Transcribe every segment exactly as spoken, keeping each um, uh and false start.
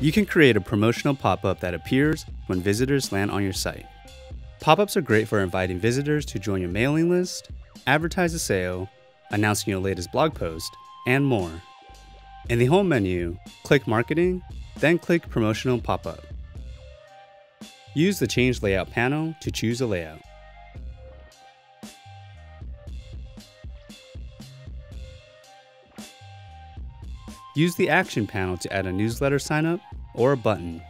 You can create a promotional pop-up that appears when visitors land on your site. Pop-ups are great for inviting visitors to join your mailing list, advertise a sale, announcing your latest blog post, and more. In the home menu, click Marketing, then click Promotional Pop-up. Use the Change Layout panel to choose a layout. Use the Action panel to add a newsletter sign-up or a button.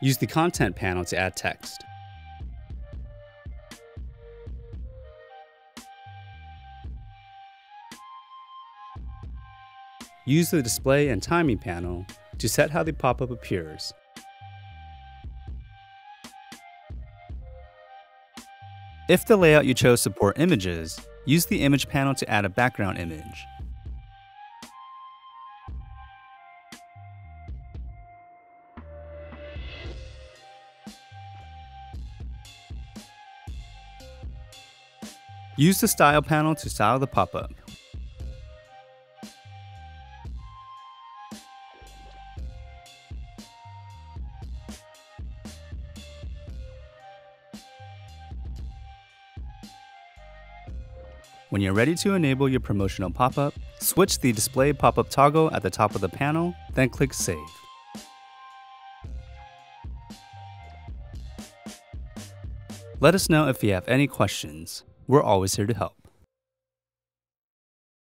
Use the Content panel to add text. Use the Display and Timing panel to set how the pop-up appears. If the layout you chose supports images, use the Image panel to add a background image. Use the Style panel to style the pop-up. When you're ready to enable your promotional pop-up, switch the display pop-up toggle at the top of the panel, then click Save. Let us know if you have any questions. We're always here to help.